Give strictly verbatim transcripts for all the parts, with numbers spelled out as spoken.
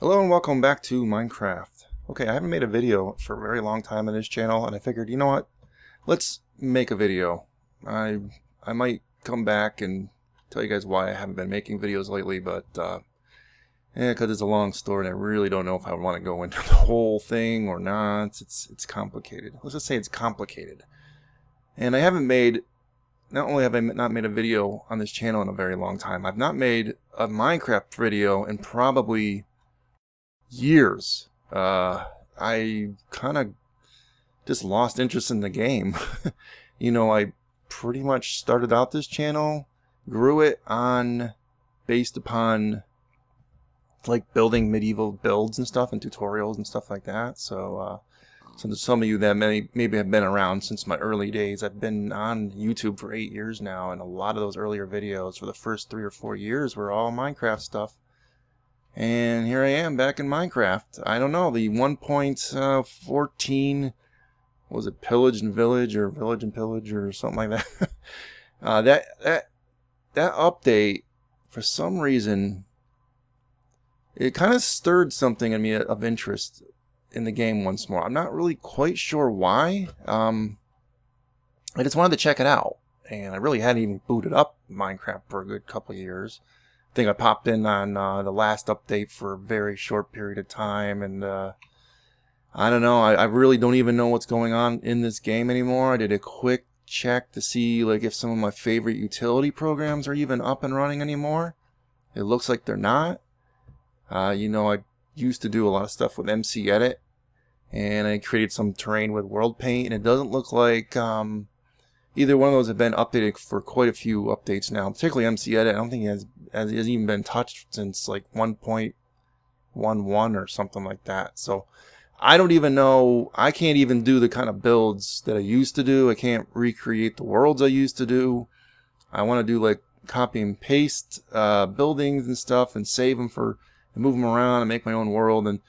Hello and welcome back to Minecraft. Okay, I haven't made a video for a very long time on this channel, and I figured, you know what, let's make a video. I I might come back and tell you guys why I haven't been making videos lately, but uh, yeah, because it's a long story and I really don't know if I want to go into the whole thing or not. It's, it's complicated. Let's just say it's complicated. And I haven't made, not only have I not made a video on this channel in a very long time, I've not made a Minecraft video in probably years. uh, I kind of just lost interest in the game. You know, I pretty much started out this channel, grew it on based upon like building medieval builds and stuff and tutorials and stuff like that. So uh, some, some of you that may, maybe have been around since my early days, I've been on YouTube for eight years now, and a lot of those earlier videos for the first three or four years were all Minecraft stuff. And here I am back in Minecraft. I don't know, the one point fourteen, was it Pillage and Village or Village and Pillage or something like that? uh, that that that update, for some reason, it kind of stirred something in me of interest in the game once more. I'm not really quite sure why. Um, I just wanted to check it out, and I really hadn't even booted up Minecraft for a good couple of years. I think I popped in on uh, the last update for a very short period of time, and uh, I don't know, I, I really don't even know what's going on in this game anymore. I did a quick check to see like if some of my favorite utility programs are even up and running anymore. It looks like they're not. Uh, you know, I used to do a lot of stuff with MCEdit, and I created some terrain with WorldPaint, and it doesn't look like um, either one of those have been updated for quite a few updates now, particularly MCEdit. I don't think it has, has, has even been touched since like one point eleven or something like that. So I don't even know. I can't even do the kind of builds that I used to do. I can't recreate the worlds I used to do. I want to do like copy and paste uh, buildings and stuff and save them for and move them around and make my own world. And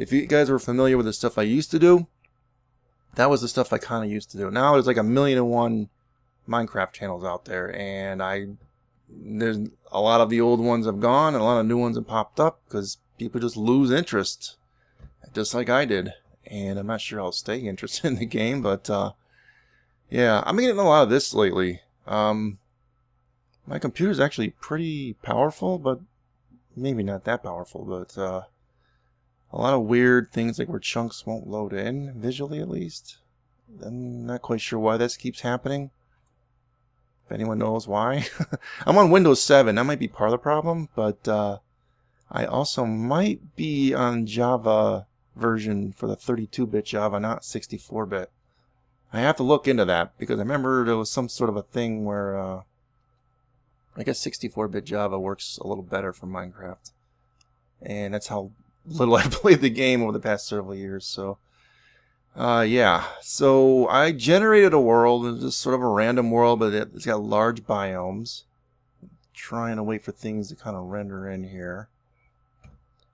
if you guys were familiar with the stuff I used to do, that was the stuff I kind of used to do. Now there's like a million and one Minecraft channels out there, and I there's a lot of the old ones have gone and a lot of new ones have popped up because people just lose interest, just like I did. And I'm not sure I'll stay interested in the game, but uh, yeah, I'm getting a lot of this lately. Um, my computer's actually pretty powerful, but maybe not that powerful, but uh, a lot of weird things like where chunks won't load in, visually at least. I'm not quite sure why this keeps happening. If anyone knows why. I'm on Windows seven. That might be part of the problem, but uh, I also might be on Java version for the thirty-two bit Java, not sixty-four bit. I have to look into that because I remember there was some sort of a thing where uh, I guess sixty-four bit Java works a little better for Minecraft. And that's how little I've played the game over the past several years. So uh, yeah, so I generated a world. It's just sort of a random world, but it's got large biomes. I'm trying to wait for things to kind of render in here.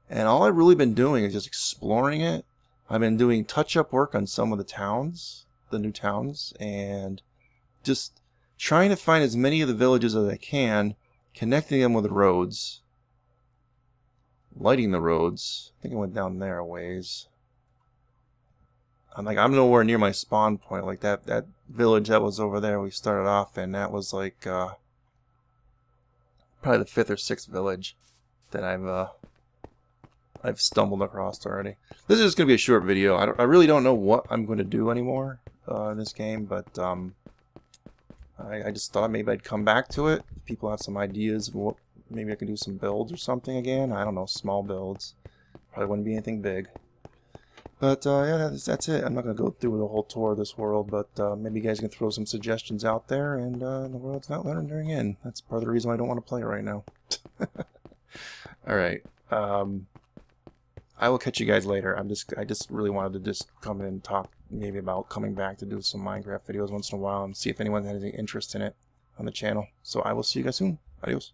And all I've really been doing is just exploring it. I've been doing touch-up work on some of the towns, the new towns, and just trying to find as many of the villages as I can, connecting them with roads, lighting the roads. I think I went down there a ways. I'm like, I'm nowhere near my spawn point. Like that, that village that was over there we started off in, that was like uh, probably the fifth or sixth village that I've... Uh, I've stumbled across already. This is going to be a short video. I, don't, I really don't know what I'm going to do anymore uh, in this game, but um, I, I just thought maybe I'd come back to it. If people have some ideas of what, maybe I could do some builds or something again. I don't know, small builds. Probably wouldn't be anything big. But uh, yeah, that's, that's it. I'm not going to go through the whole tour of this world, but uh, maybe you guys can throw some suggestions out there, and uh, the world's not rendering in. That's part of the reason why I don't want to play it right now. Alright. Um... I will catch you guys later. I'm just, I just really wanted to just come in and talk maybe about coming back to do some Minecraft videos once in a while and see if anyone had any interest in it on the channel. So I will see you guys soon. Adios.